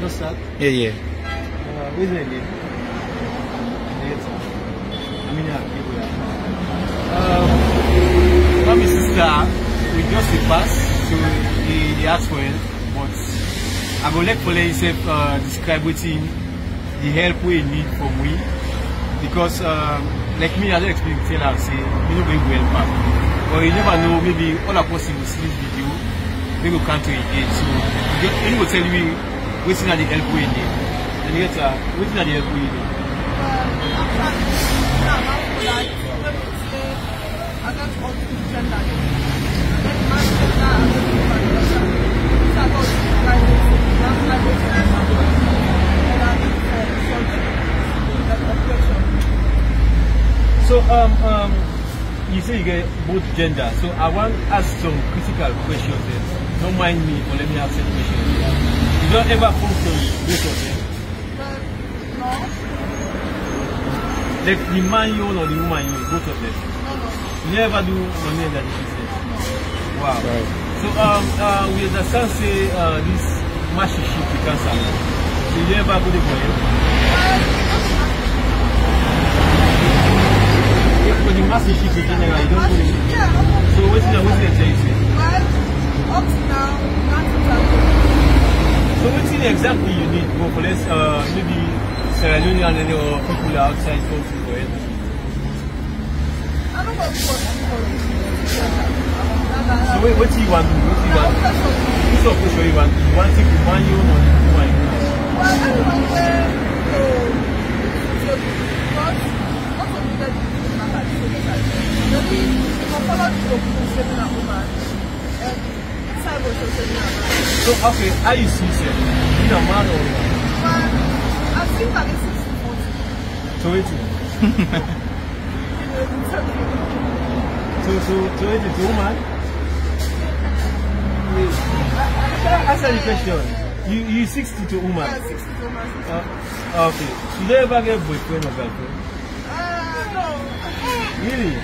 Dostat? Yeah. Where's I live? I mean, people my sister, we just pass, so they asked for help, but I go let Pole himself describe within the help we need from we, because like me, I don't expect to tell her, say, we don't going to help her. But you never know, maybe all of us in the sleep video, we go come to engage, so he will tell me what's in the help we need. And you get her, what's in the help we need? So, you say you get both gender, so I want to ask some critical questions there. Don't mind me, or let me ask some questions there. You don't ever function with both of them? No. Like the man you own or the woman you own, both of them? No. You never do one name that you say? No. Wow. Right. So, we understand, say, this matchship with cancer. So, you never go to for help? For the massive ship in general, you don't do it. So what's the example? Well, up to now, nothing happened. So what's the example you need for police, maybe Sierra Leone and or people outside country for help? I don't want to so what do you want to do? What's the pressure you want to do? You want to take you or you want to? Well, I don't want to go to so, okay, are you sincere? You a man or woman? I think I get 60%. 20? To woman? Can I answer the question? You 60 to woman? Yeah, 60 to woman. Okay. You don't ever get boyfriend or girlfriend? Really?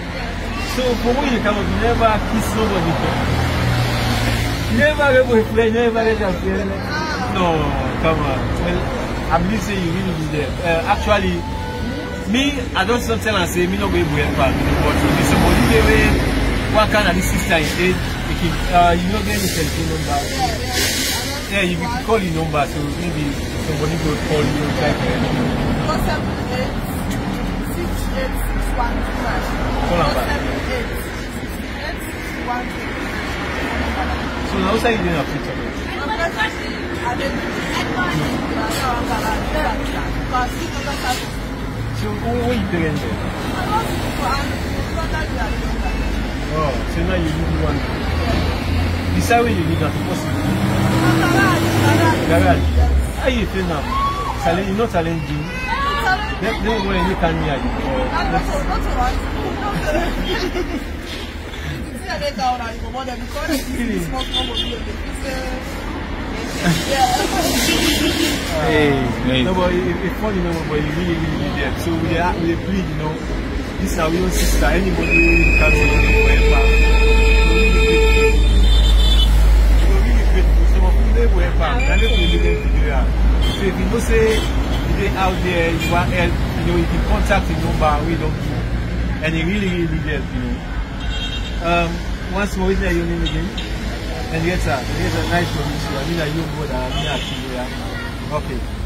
So for me, you cannot never kiss somebody. Never get boyfriend, never get a friend. No, come on. Well, I believe say you really be there. Actually, me, I don't tell and say me not going to help her. But if somebody say, what kind of this sister is dead? You don't get any telephone number. Yeah, you can call the number, so maybe somebody will call you and try to help you. 478-686-129. So now say you didn't have picture. So what you doing there? Oh, so now you need one. Decide where you need that possible. Garage. How you feel now? You're not challenging. Don't worry, you can hear you. Hey. No, but it's funny, you know, but you really, really need them. So we plead, you know, this is our real sister. Anybody who really can't be forever. We're really grateful. Some of them will help us. They're not really them to do that. So if you don't say, out there, you want help, you know, you can contact the number, we don't know. And you really, really need help, you know. Once more, is that your name again? And yes, sir, there's a nice one, I mean, I know what I mean, actually, yeah. Okay.